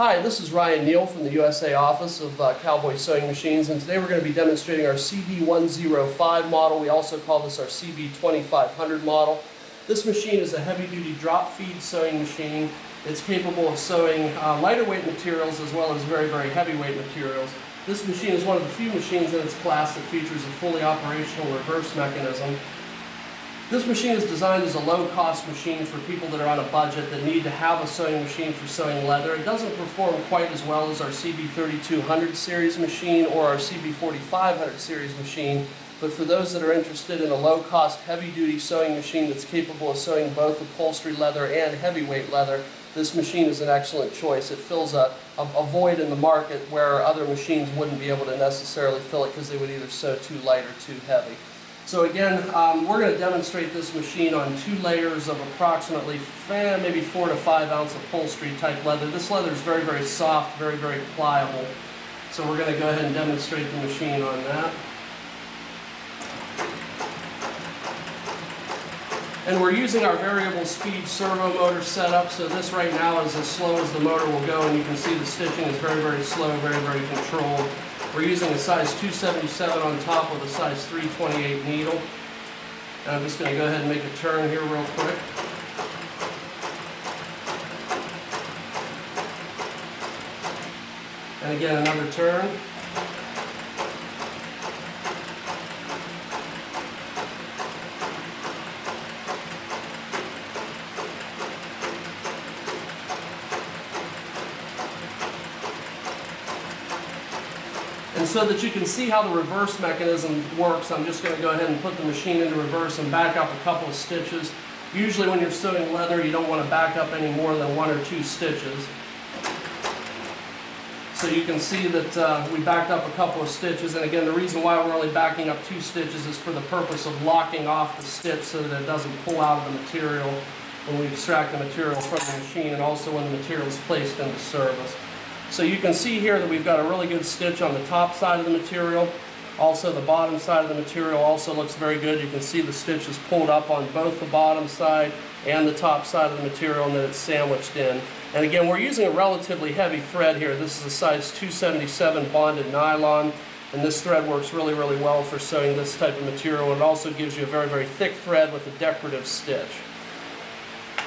Hi, this is Ryan Neal from the USA office of Cowboy Sewing Machines, and today we're going to be demonstrating our CB105 model. We also call this our CB2500 model. This machine is a heavy-duty drop-feed sewing machine. It's capable of sewing lighter weight materials as well as very, very heavyweight materials. This machine is one of the few machines in its class that features a fully operational reverse mechanism. This machine is designed as a low-cost machine for people that are on a budget that need to have a sewing machine for sewing leather. It doesn't perform quite as well as our CB3200 series machine or our CB4500 series machine, but for those that are interested in a low-cost, heavy-duty sewing machine that's capable of sewing both upholstery leather and heavyweight leather, this machine is an excellent choice. It fills a void in the market where other machines wouldn't be able to necessarily fill it because they would either sew too light or too heavy. So again, we're going to demonstrate this machine on two layers of approximately maybe 4 to 5 ounce upholstery type leather. This leather is very, very soft, very, very pliable. So we're going to go ahead and demonstrate the machine on that. And we're using our variable speed servo motor setup, so this right now is as slow as the motor will go, and you can see the stitching is very, very slow, very, very controlled. We're using a size 277 on top with a size 328 needle. And I'm just going to go ahead and make a turn here real quick. And again, another turn. And so that you can see how the reverse mechanism works, I'm just going to go ahead and put the machine into reverse and back up a couple of stitches. Usually when you're sewing leather, you don't want to back up any more than 1 or 2 stitches. So you can see that we backed up a couple of stitches, and again, the reason why we're only backing up 2 stitches is for the purpose of locking off the stitch so that it doesn't pull out of the material when we extract the material from the machine, and also when the material is placed into service. So you can see here that we've got a really good stitch on the top side of the material. Also the bottom side of the material also looks very good. You can see the stitch is pulled up on both the bottom side and the top side of the material, and then it's sandwiched in. And again, we're using a relatively heavy thread here. This is a size 277 bonded nylon, and this thread works really, really well for sewing this type of material. It also gives you a very, very thick thread with a decorative stitch.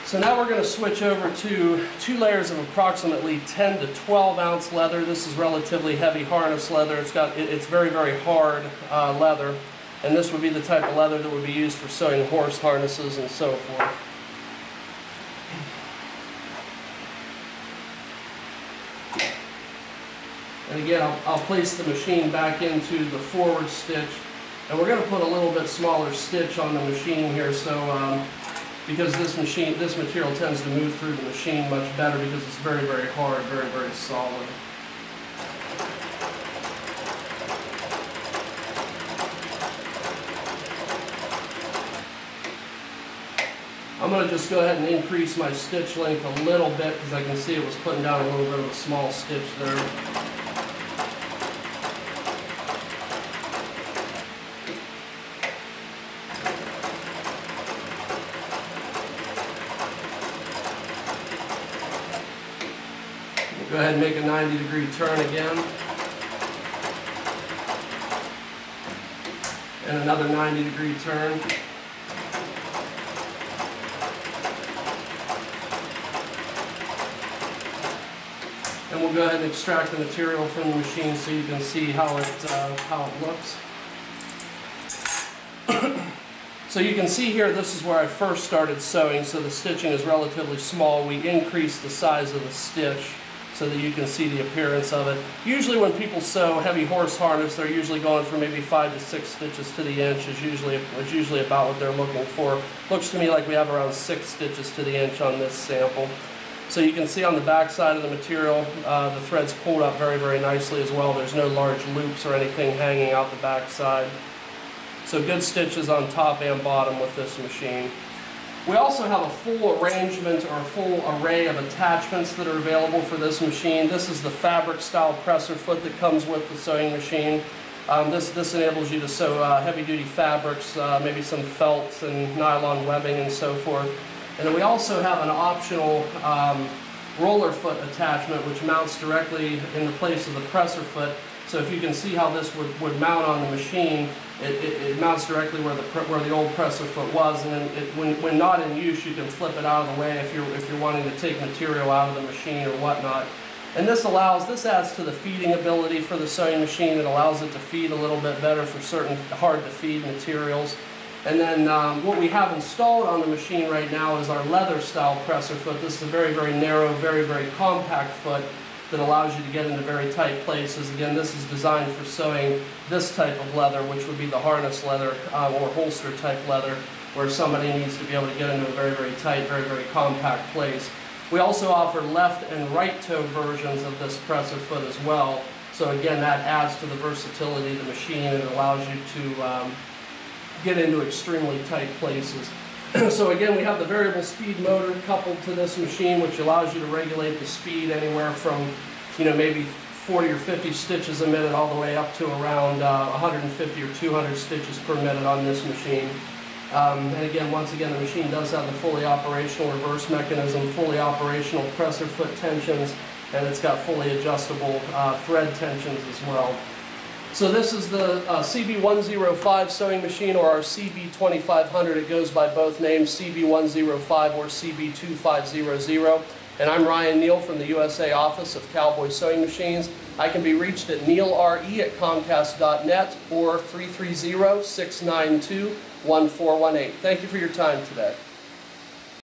So now we're going to switch over to 2 layers of approximately 10 to 12 ounce leather. This is relatively heavy harness leather. It's very, very hard leather, and this would be the type of leather that would be used for sewing horse harnesses and so forth. And again, I'll place the machine back into the forward stitch, and we're going to put a little bit smaller stitch on the machine here, so because this material tends to move through the machine much better because it's very, very hard, very, very solid. I'm going to just go ahead and increase my stitch length a little bit because I can see it was putting down a little bit of a small stitch there. Go ahead and make a 90-degree turn again. And another 90-degree turn. And we'll go ahead and extract the material from the machine so you can see how it looks. So you can see here, this is where I first started sewing, so the stitching is relatively small. We increased the size of the stitch so that you can see the appearance of it. Usually when people sew heavy horse harness, they're usually going for maybe 5 to 6 stitches to the inch is usually about what they're looking for. Looks to me like we have around 6 stitches to the inch on this sample. So you can see on the back side of the material, the thread's pulled up very, very nicely as well. There's no large loops or anything hanging out the back side. So good stitches on top and bottom with this machine. We also have a full arrangement or a full array of attachments that are available for this machine. This is the fabric style presser foot that comes with the sewing machine. This enables you to sew heavy duty fabrics, maybe some felts and nylon webbing and so forth. And then we also have an optional roller foot attachment, which mounts directly in the place of the presser foot. So if you can see how this would mount on the machine, it mounts directly where the old presser foot was, and then when not in use, you can flip it out of the way if you're wanting to take material out of the machine or whatnot. And this adds to the feeding ability for the sewing machine. It allows it to feed a little bit better for certain hard to feed materials. And then what we have installed on the machine right now is our leather style presser foot. This is a very, very narrow, very, very compact foot that allows you to get into very tight places. Again, this is designed for sewing this type of leather, which would be the harness leather or holster type leather, where somebody needs to be able to get into a very, very tight, very, very compact place. We also offer left and right toe versions of this presser foot as well. So again, that adds to the versatility of the machine and allows you to get into extremely tight places. So again, we have the variable speed motor coupled to this machine, which allows you to regulate the speed anywhere from, you know, maybe 40 or 50 stitches a minute all the way up to around 150 or 200 stitches per minute on this machine. And again, the machine does have the fully operational reverse mechanism, fully operational presser foot tensions, and it's got fully adjustable thread tensions as well. So this is the CB105 sewing machine, or our CB2500. It goes by both names, CB105 or CB2500. And I'm Ryan Neal from the USA office of Cowboy Sewing Machines. I can be reached at nealre@comcast.net or 330-692-1418. Thank you for your time today.